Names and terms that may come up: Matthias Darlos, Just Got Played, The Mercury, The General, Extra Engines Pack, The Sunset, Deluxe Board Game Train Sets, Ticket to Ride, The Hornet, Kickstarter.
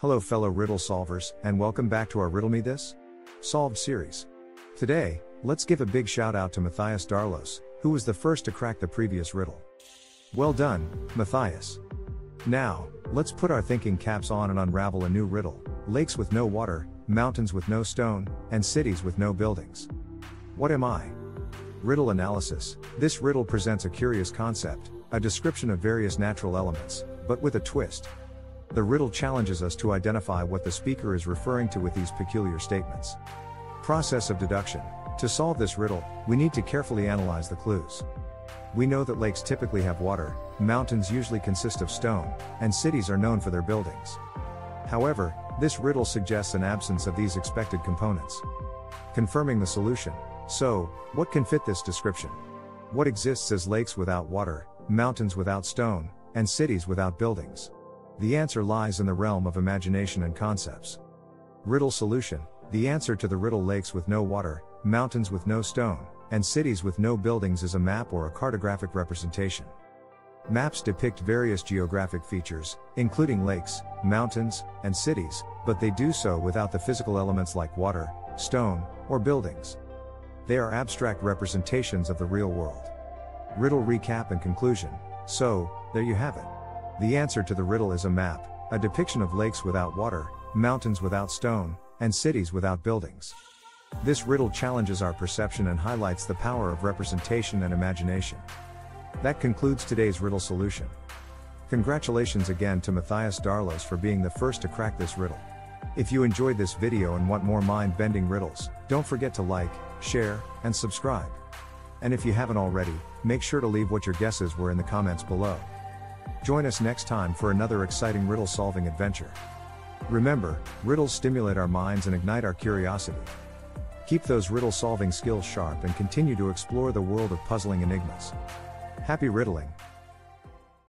Hello fellow riddle solvers, and welcome back to our Riddle Me This Solved series. Today, let's give a big shout out to Matthias Darlos, who was the first to crack the previous riddle. Well done, Matthias. Now, let's put our thinking caps on and unravel a new riddle: lakes with no water, mountains with no stone, and cities with no buildings. What am I? Riddle analysis. This riddle presents a curious concept, a description of various natural elements, but with a twist. The riddle challenges us to identify what the speaker is referring to with these peculiar statements. Process of deduction. To solve this riddle, we need to carefully analyze the clues. We know that lakes typically have water, mountains usually consist of stone, and cities are known for their buildings. However, this riddle suggests an absence of these expected components. Confirming the solution. So, what can fit this description? What exists as lakes without water, mountains without stone, and cities without buildings? The answer lies in the realm of imagination and concepts. Riddle solution. The answer to the riddle lakes with no water, mountains with no stone, and cities with no buildings is a map or a cartographic representation. Maps depict various geographic features, including lakes, mountains, and cities, but they do so without the physical elements like water, stone, or buildings. They are abstract representations of the real world. Riddle recap and conclusion. So, there you have it. The answer to the riddle is a map, a depiction of lakes without water, mountains without stone, and cities without buildings. This riddle challenges our perception and highlights the power of representation and imagination. That concludes today's riddle solution. Congratulations again to Matthias Darlos for being the first to crack this riddle. If you enjoyed this video and want more mind-bending riddles, don't forget to like, share, and subscribe. And if you haven't already, make sure to leave what your guesses were in the comments below. Join us next time for another exciting riddle-solving adventure. Remember, riddles stimulate our minds and ignite our curiosity. Keep those riddle-solving skills sharp and continue to explore the world of puzzling enigmas. Happy riddling!